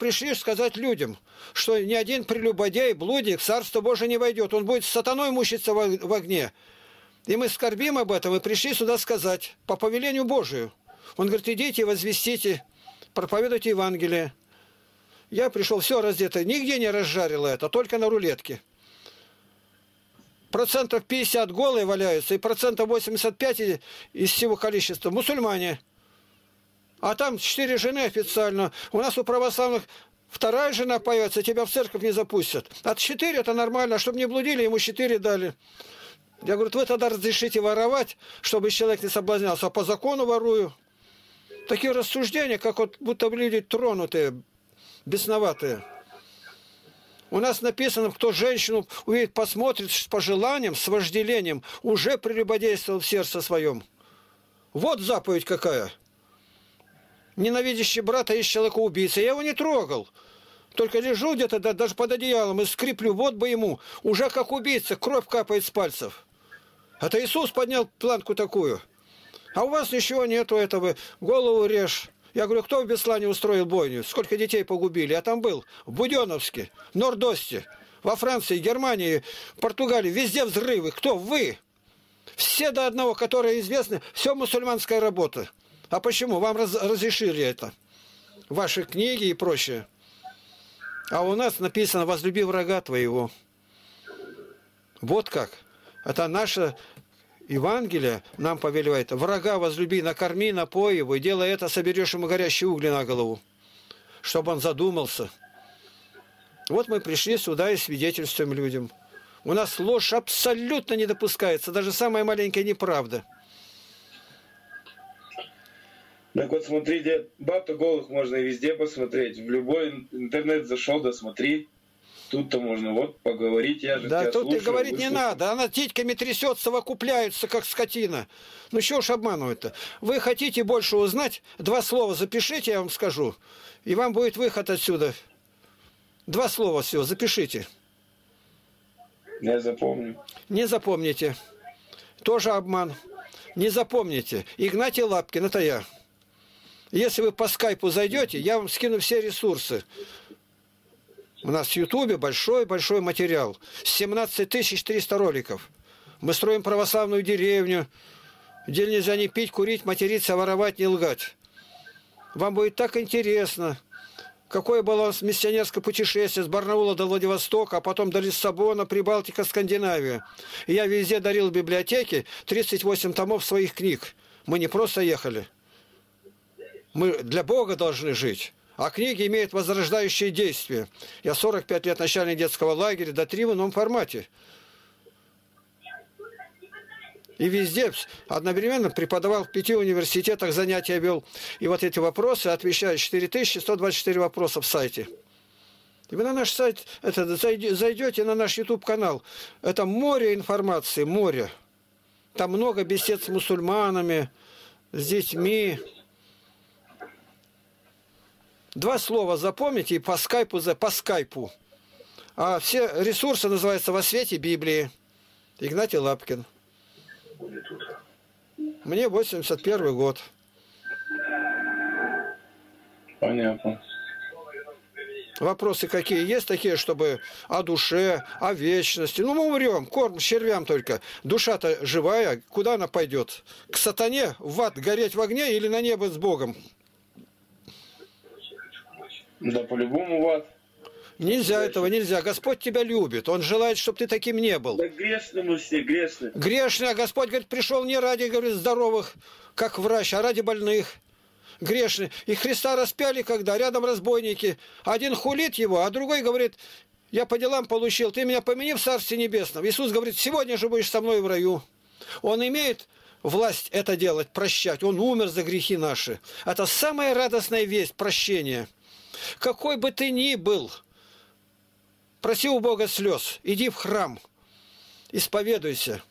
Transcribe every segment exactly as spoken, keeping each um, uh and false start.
пришли сказать людям, что ни один прелюбодей, блудник, Царство Божие не войдет. Он будет с сатаной мучиться в огне. И мы скорбим об этом, и пришли сюда сказать, по повелению Божию. Он говорит, идите, возвестите, проповедуйте Евангелие. Я пришел, все раздето, нигде не разжарило это, только на рулетке. Процентов пятьдесят голые валяются, и процентов восемьдесят пять из всего количества мусульмане. А там четыре жены официально. У нас у православных вторая жена появится, тебя в церковь не запустят. От четыре это нормально, а чтобы не блудили, ему четыре дали. Я говорю, вы тогда разрешите воровать, чтобы человек не соблазнялся, а по закону ворую. Такие рассуждения, как вот будто люди тронутые, бесноватые. У нас написано, кто женщину увидит, посмотрит с пожеланием, с вожделением, уже прелюбодействовал в сердце своем. Вот заповедь какая. Ненавидящий брата есть человека-убийца. Я его не трогал. Только лежу где-то, да, даже под одеялом, и скриплю, вот бы ему. Уже как убийца, кровь капает с пальцев. Это Иисус поднял планку такую. А у вас ничего нету этого. Голову режь. Я говорю, кто в Беслане устроил бойню? Сколько детей погубили? Я там был. В Буденновске, в Нордосте, во Франции, Германии, Португалии. Везде взрывы. Кто? Вы. Все до одного, которые известны. Все мусульманская работа. А почему? Вам раз, разрешили это. Ваши книги и прочее. А у нас написано, возлюби врага твоего. Вот как. Это наше Евангелие нам повелевает. Врага возлюби, накорми, напой его, и делай это, соберешь ему горящие угли на голову, чтобы он задумался. Вот мы пришли сюда и свидетельствуем людям. У нас ложь абсолютно не допускается, даже самая маленькая неправда. Так вот, смотрите, баб-то голых можно и везде посмотреть. В любой интернет зашел, да смотри. Тут-то можно вот поговорить. Я же да, тебя тут слушаю, и говорить выслушаю. Не надо. Она титьками трясет, совокупляется, как скотина. Ну, чего уж обманывать-то? Вы хотите больше узнать? Два слова запишите, я вам скажу. И вам будет выход отсюда. Два слова всего запишите. Я запомню. Не запомните. Тоже обман. Не запомните. Игнатий Лапкин, это я. Если вы по скайпу зайдете, я вам скину все ресурсы. У нас в Ютубе большой-большой материал. семнадцать тысяч триста роликов. Мы строим православную деревню, где нельзя не пить, курить, материться, воровать, не лгать. Вам будет так интересно, какое было у нас миссионерское путешествие с Барнаула до Владивостока, а потом до Лиссабона, Прибалтика, Скандинавия. И я везде дарил в библиотеке тридцать восемь томов своих книг. Мы не просто ехали. Мы для Бога должны жить, а книги имеют возрождающие действия. Я сорок пять лет начальник детского лагеря, до три в ином формате. И везде одновременно преподавал в пяти университетах, занятия вел. И вот эти вопросы отвечаю, четыре тысячи сто двадцать четыре вопроса в сайте. И вы на наш сайт, это, зайдете на наш ютуб-канал, это море информации, море. Там много бесед с мусульманами, с детьми. Два слова запомните и по скайпу, по скайпу. А все ресурсы называются «Во свете Библии». Игнатий Лапкин. Мне восемьдесят первый год. Понятно. Вопросы какие есть такие, чтобы о душе, о вечности? Ну, мы умрем, корм червям только. Душа-то живая, куда она пойдет? К сатане, в ад, гореть в огне или на небо с Богом? Да, по-любому в ад. Нельзя этого, нельзя. Господь тебя любит. Он желает, чтобы ты таким не был. Да грешны мы все, грешны. Грешны, а Господь, говорит, пришел не ради, говорит, здоровых, как врач, а ради больных. Грешны. И Христа распяли, когда рядом разбойники. Один хулит его, а другой говорит, я по делам получил, ты меня помяни в Царстве Небесном. Иисус говорит, сегодня же будешь со мной в раю. Он имеет власть это делать, прощать. Он умер за грехи наши. Это самая радостная весть, прощение. Какой бы ты ни был, проси у Бога слез, иди в храм, исповедуйся.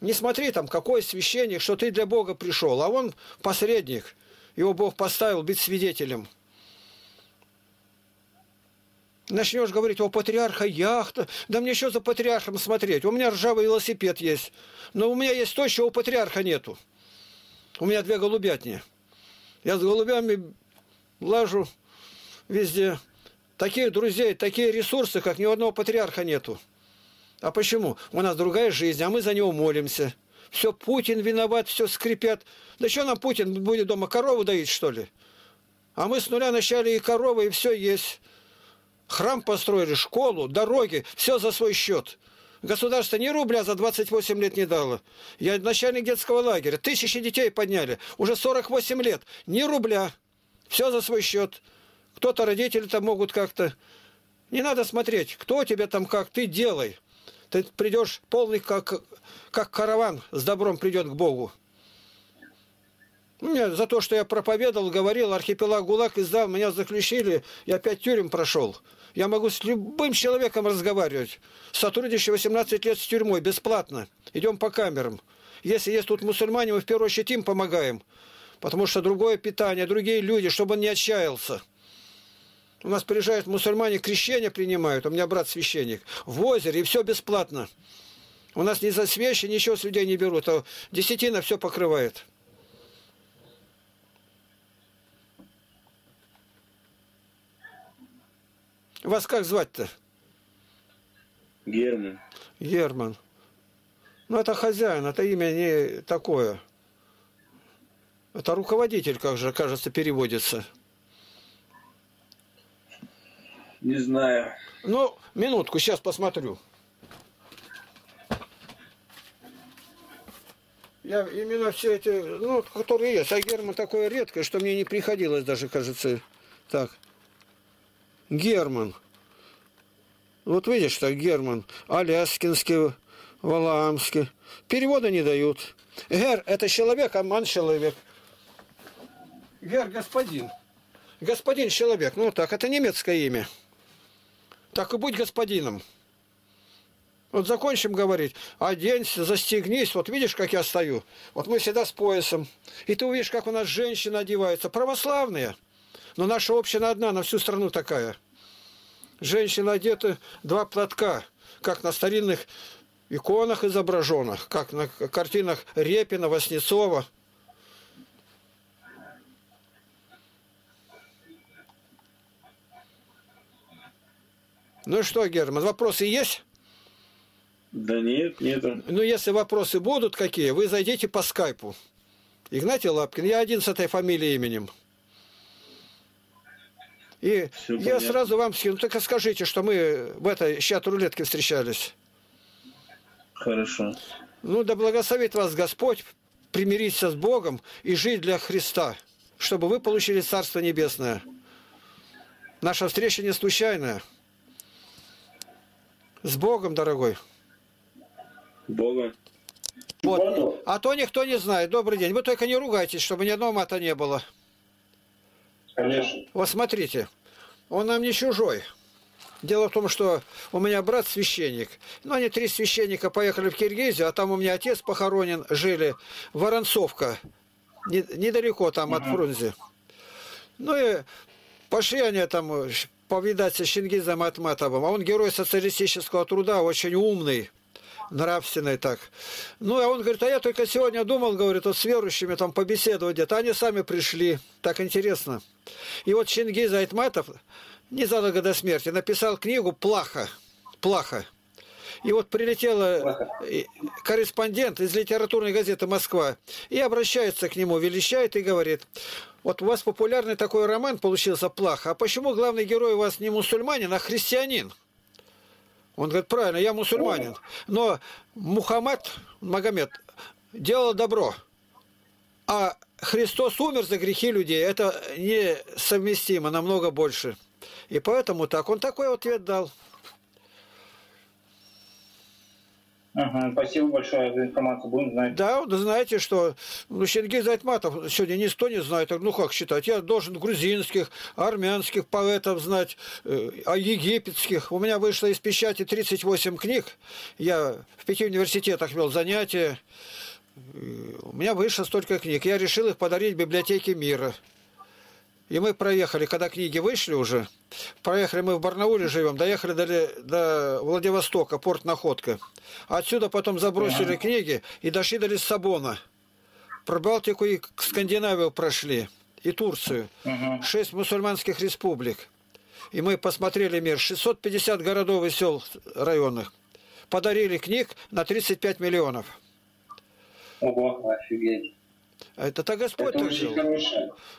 Не смотри там, какой священник, что ты для Бога пришел, а он посредник, его Бог поставил быть свидетелем. Начнешь говорить, о, патриарха яхта, да мне что за патриархом смотреть, у меня ржавый велосипед есть, но у меня есть то, чего у патриарха нету. У меня две голубятни, я с голубями лажу. везде. Таких друзей, такие ресурсы, как ни у одного патриарха нету. А почему? У нас другая жизнь, а мы за него молимся. Все, Путин виноват, все скрипят. Да что нам Путин будет дома корову доить, что ли? А мы с нуля начали и коровы, и все есть. Храм построили, школу, дороги, все за свой счет. Государство ни рубля за двадцать восемь лет не дало. Я начальник детского лагеря, тысячи детей подняли, уже сорок восемь лет, ни рубля, все за свой счет. Кто-то родители-то могут как-то... Не надо смотреть, кто тебя там как, ты делай. Ты придешь полный, как, как караван с добром придет к Богу. Меня за то, что я проповедовал, говорил, архипелаг ГУЛАГ издал, меня заключили, я опять тюрем прошел. Я могу с любым человеком разговаривать, сотрудничаю восемнадцать лет с тюрьмой, бесплатно. Идем по камерам. Если есть тут мусульмане, мы в первую очередь им помогаем. Потому что другое питание, другие люди, чтобы он не отчаялся. У нас приезжают мусульмане, крещение принимают. У меня брат священник. В озере, и все бесплатно. У нас ни за свечи, ничего с людей не берут. А десятина все покрывает. Вас как звать-то? Герман. Герман. Ну, это хозяин, это имя не такое. Это руководитель, как же, кажется, переводится. Не знаю. Ну, минутку, сейчас посмотрю. Я именно все эти, ну, которые есть. А Герман такое редкое, что мне не приходилось даже, кажется, так. Герман. Вот видишь, так, Герман. Аляскинский, Валаамский. Перевода не дают. Гер – это человек, а ман – человек. Гер – господин. Господин – человек. Ну, так, это немецкое имя. Так и будь господином. Вот закончим говорить. Оденься, застегнись. Вот видишь, как я стою? Вот мы всегда с поясом. И ты увидишь, как у нас женщины одеваются. Православные. Но наша община одна, на всю страну такая. Женщины одеты два платка. Как на старинных иконах изображенных. Как на картинах Репина, Васнецова. Ну что, Герман, вопросы есть? Да нет, нету. Ну, если вопросы будут какие, вы зайдите по скайпу. Игнатий Лапкин, я один с этой фамилией именем. И все я понятно. Сразу вам скину. Только скажите, что мы в этой чат-рулетке встречались. Хорошо. Ну, да благословит вас Господь, примириться с Богом и жить для Христа, чтобы вы получили Царство Небесное. Наша встреча не случайная. С Богом, дорогой. Богом. Вот. А то никто не знает. Добрый день. Вы только не ругайтесь, чтобы ни одного мата не было. Конечно. Вот смотрите. Он нам не чужой. Дело в том, что у меня брат священник. Ну, они три священника поехали в Киргизию, а там у меня отец похоронен, жили. Воронцовка. Недалеко там от Фрунзе. Ну и пошли они там... повидаться с Чингизом Айтматовым. А он герой социалистического труда, очень умный, нравственный так. Ну, а он говорит, а я только сегодня думал, говорит, вот с верующими там побеседовать где-то. Они сами пришли. Так интересно. И вот Чингиз Айтматов незадолго до смерти написал книгу «Плаха». «Плаха». И вот прилетела корреспондент из литературной газеты «Москва» и обращается к нему, величает и говорит, вот у вас популярный такой роман получился «Плаха», а почему главный герой у вас не мусульманин, а христианин? Он говорит, правильно, я мусульманин, но Мухаммад, Магомед, делал добро, а Христос умер за грехи людей, это несовместимо, намного больше. И поэтому так, он такой ответ дал. Угу, спасибо большое за информацию, будем знать. Да, вы знаете, что ну, Чингиз Айтматов сегодня никто не знает, ну как считать, я должен грузинских, армянских поэтов знать, э, а египетских. У меня вышло из печати тридцать восемь книг, я в пяти университетах вел занятия, у меня вышло столько книг, я решил их подарить библиотеке мира. И мы проехали, когда книги вышли уже, проехали, мы в Барнауле живем, доехали до, до Владивостока, порт Находка. Отсюда потом забросили книги и дошли до Лиссабона. Прибалтику и Скандинавию прошли, и Турцию. Шесть мусульманских республик. И мы посмотрели мир. шестьсот пятьдесят городов и сел районных. Подарили книг на тридцать пять миллионов. Ого, офигеть. Это-то Господь так жил.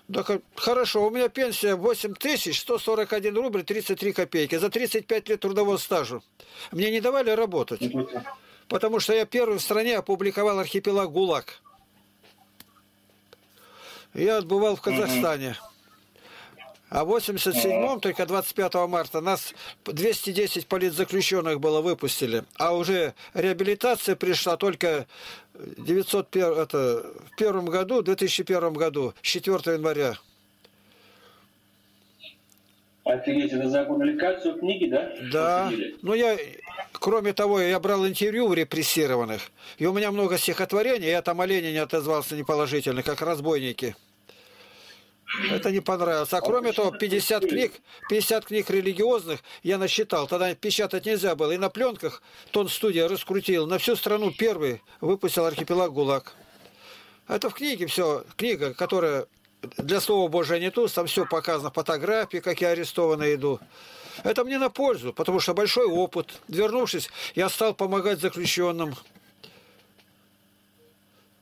Да, хорошо, у меня пенсия восемь тысяч сто сорок один рубль тридцать три копейки за тридцать пять лет трудового стажа. Мне не давали работать, потому что я первый в стране опубликовал архипелаг ГУЛАГ. Я отбывал в Казахстане. А в восемьдесят седьмом, только двадцать пятого марта, нас двести десять политзаключенных было, выпустили. А уже реабилитация пришла только девятьсот первом, это, в первом году, две тысячи первом году, четвёртого января. Офигеть, это за публикацию книги, да? Да. Офигели. Ну, я, кроме того, я брал интервью у репрессированных. И у меня много стихотворений, я там о Ленине отозвался неположительно, как разбойники. Это не понравилось. А кроме того, пятьдесят книг, пятьдесят книг религиозных я насчитал. Тогда печатать нельзя было. И на пленках Тон студия раскрутил. На всю страну первый выпустил архипелаг ГУЛАГ. Это в книге все. Книга, которая для Слова Божия не тут. Там все показано. Фотографии, как я арестованно иду. Это мне на пользу, потому что большой опыт. Вернувшись, я стал помогать заключенным.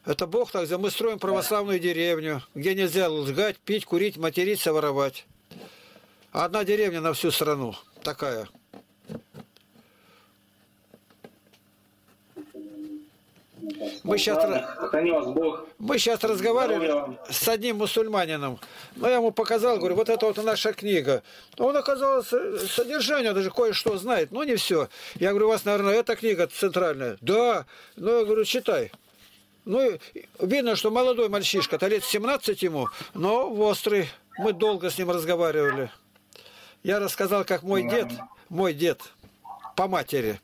Это Бог так, мы строим православную деревню, где нельзя лгать, пить, курить, материться, воровать. Одна деревня на всю страну такая. Мы сейчас, мы сейчас разговаривали с одним мусульманином. Но я ему показал, говорю, вот это вот наша книга. Он, оказался содержание даже кое-что знает, но не все. Я говорю, у вас, наверное, эта книга центральная. Да, ну я говорю, читай. Ну, видно, что молодой мальчишка, то лет семнадцать ему, но острый. Мы долго с ним разговаривали. Я рассказал, как мой дед, мой дед по матери,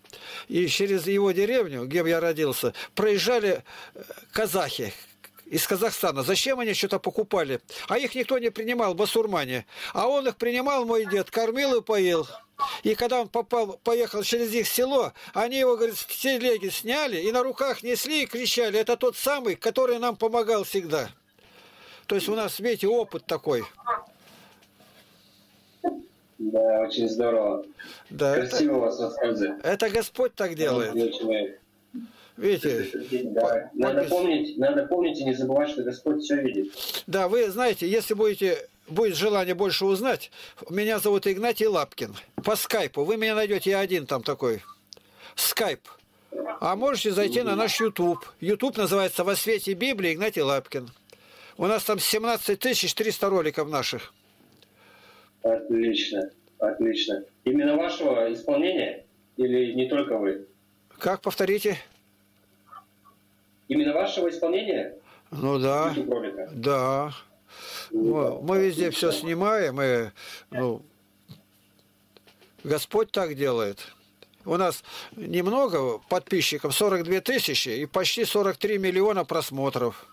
и через его деревню, где я родился, проезжали казахи из Казахстана. Зачем они что-то покупали? А их никто не принимал, басурмане. А он их принимал, мой дед, кормил и поил. И когда он попал, поехал через их село, они его, говорит, с телеги сняли и на руках несли и кричали. Это тот самый, который нам помогал всегда. То есть у нас, видите, опыт такой. Да, очень здорово. Да, красиво это, у вас рассказы. Это Господь так делает. Видите? Да. Надо помнить, надо помнить и не забывать, что Господь все видит. Да, вы знаете, если будете... Будет желание больше узнать. Меня зовут Игнатий Лапкин. По скайпу. Вы меня найдете, я один там такой. Скайп. А можете зайти на наш ютуб. Ютуб называется «Во свете Библии» Игнатий Лапкин. У нас там семнадцать тысяч триста роликов наших. Отлично. Отлично. Именно вашего исполнения? Или не только вы? Как, повторите? Именно вашего исполнения? Ну да. Да. Мы, мы везде все снимаем, и ну, Господь так делает. У нас немного подписчиков, сорок две тысячи и почти сорок три миллиона просмотров.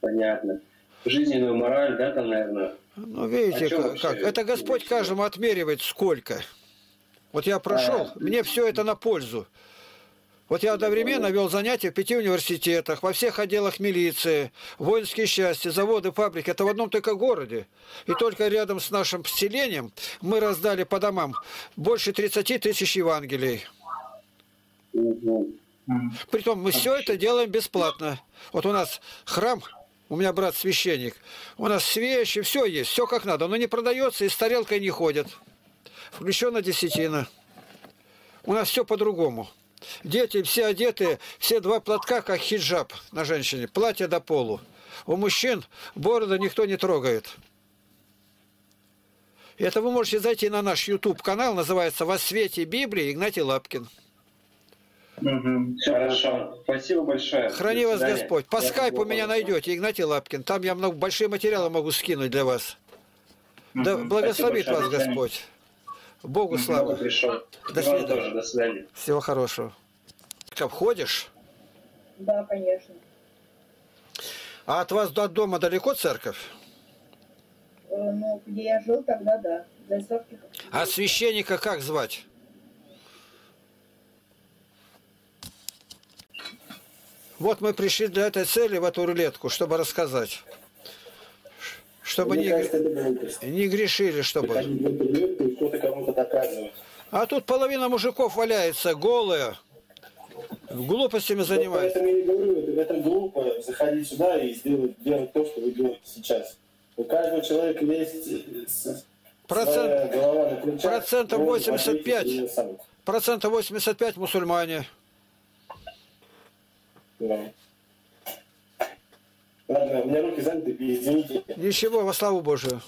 Понятно. Жизненную мораль, да, там, наверное? Ну, видите, как, как? Это Господь каждому отмеривает сколько. Вот я прошел, а, мне все это на пользу. Вот я одновременно вел занятия в пяти университетах, во всех отделах милиции, воинские части, заводы, фабрики. Это в одном только городе. И только рядом с нашим поселением мы раздали по домам больше тридцати тысяч Евангелий. Притом мы все это делаем бесплатно. Вот у нас храм, у меня брат священник, у нас свечи, все есть, все как надо. Но не продается и с тарелкой не ходят. Включена десятина. У нас все по-другому. Дети все одеты, все два платка, как хиджаб на женщине, платье до полу. У мужчин бороду никто не трогает. Это вы можете зайти на наш ютуб-канал, называется «Во свете Библии» Игнатий Лапкин. Угу. Все хорошо. Спасибо большое. Храни вас Господь. По скайпу меня найдете, Игнатий Лапкин. Там я много, большие материалы могу скинуть для вас. Угу. Да, благословит вас Господь. Богу слава. До свидания. Тоже, до свидания. Всего хорошего. Как входишь? Да, конечно. А от вас до дома далеко церковь? Э, ну, где я жил, тогда да. До сорок. А священника как звать? Вот мы пришли для этой цели в эту рулетку, чтобы рассказать. чтобы не, кажется, не грешили, чтобы... Они выпьют и что-то кому-то доказывают. А тут половина мужиков валяется голые, глупостями занимаются. Поэтому я не говорю, в этом глупо заходить сюда и сделать, делать то, что вы делаете сейчас. У каждого человека есть процент, голова на плечах, процентов, восемьдесят пять, процентов восемьдесят пять мусульмане. Да. Ладно, у меня руки заняты, извините. Ничего, во славу Божию.